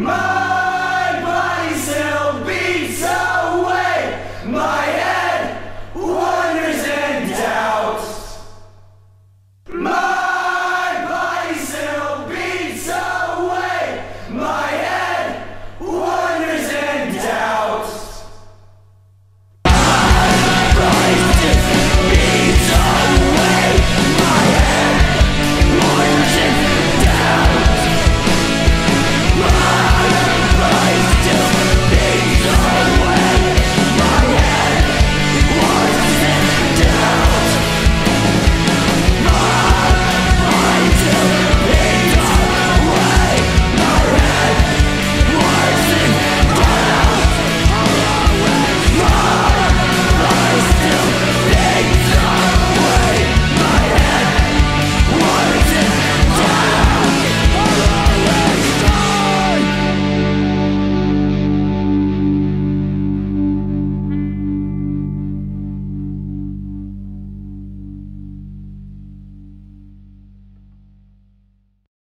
My